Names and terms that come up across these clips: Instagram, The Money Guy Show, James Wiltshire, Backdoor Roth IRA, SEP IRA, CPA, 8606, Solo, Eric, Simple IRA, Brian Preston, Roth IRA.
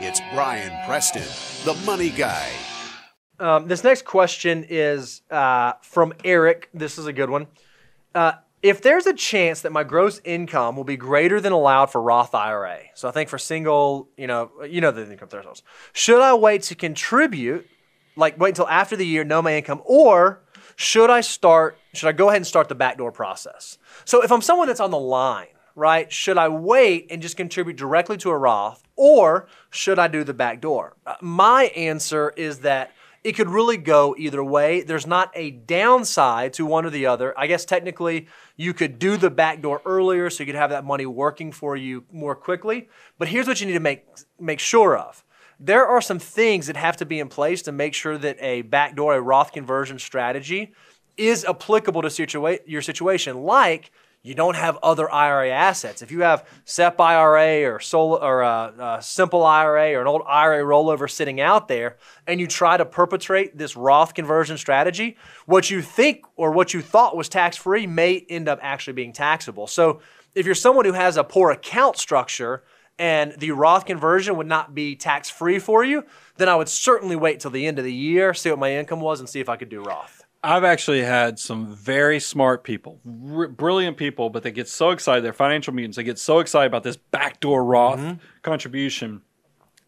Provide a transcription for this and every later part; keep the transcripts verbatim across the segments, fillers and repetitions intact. It's Brian Preston, the Money Guy. Um, this next question is uh, from Eric. This is a good one. Uh, if there's a chance that my gross income will be greater than allowed for Roth I R A, so I think for single, you know, you know the income thresholds, should I wait to contribute, like wait until after the year, know my income, or should I start? Should I go ahead and start the backdoor process? So if I'm someone that's on the line, right, should I wait and just contribute directly to a Roth, or should I do the backdoor? Uh, my answer is that it could really go either way. There's not a downside to one or the other. I guess technically you could do the backdoor earlier so you could have that money working for you more quickly. But here's what you need to make, make sure of. There are some things that have to be in place to make sure that a backdoor, a Roth conversion strategy is applicable to situa- your situation, like you don't have other I R A assets. If you have S E P I R A or Solo or uh, uh, Simple I R A or an old I R A rollover sitting out there, and you try to perpetrate this Roth conversion strategy, what you think or what you thought was tax-free may end up actually being taxable. So if you're someone who has a poor account structure and the Roth conversion would not be tax-free for you, then I would certainly wait till the end of the year, see what my income was, and see if I could do Roth. I've actually had some very smart people, r- brilliant people, but they get so excited, their financial mutants, they get so excited about this backdoor Roth mm-hmm. contribution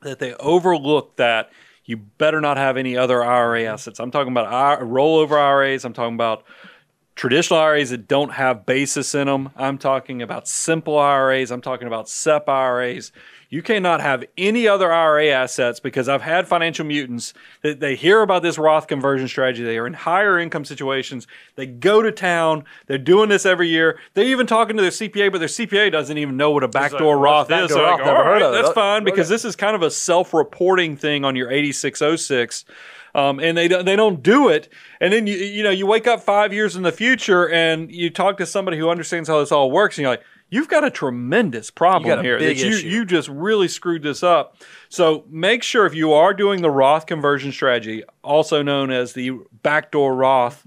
that they overlook that you better not have any other I R A assets. I'm talking about I- rollover I R As. I'm talking about traditional I R As that don't have basis in them. I'm talking about simple I R As. I'm talking about S E P I R As. You cannot have any other I R A assets, because I've had financial mutants that they hear about this Roth conversion strategy. They are in higher income situations. They go to town. They're doing this every year. They're even talking to their C P A, but their C P A doesn't even know what a backdoor Roth is. So like, all right, that's fine, because this is kind of a self-reporting thing on your eighty-six oh six. Um, and they don't, they don't do it. And then, you you know, you wake up five years in the future and you talk to somebody who understands how this all works, and you're like, you've got a tremendous problem here. That you, you just really screwed this up. So make sure if you are doing the Roth conversion strategy, also known as the backdoor Roth,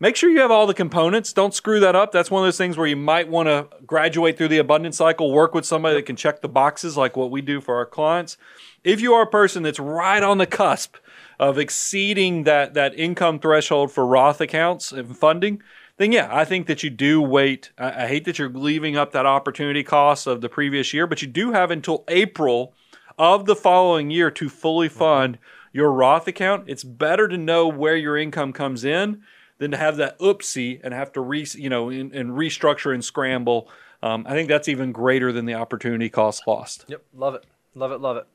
make sure you have all the components. Don't screw that up. That's one of those things where you might want to graduate through the abundance cycle, work with somebody that can check the boxes like what we do for our clients. If you are a person that's right on the cusp of exceeding that, that income threshold for Roth accounts and funding, then yeah, I think that you do wait. I, I hate that you're leaving up that opportunity cost of the previous year, but you do have until April of the following year to fully fund your Roth account. It's better to know where your income comes in than to have that oopsie and have to re, you know, and, and restructure and scramble. Um, I think that's even greater than the opportunity cost lost. Yep, love it, love it, love it.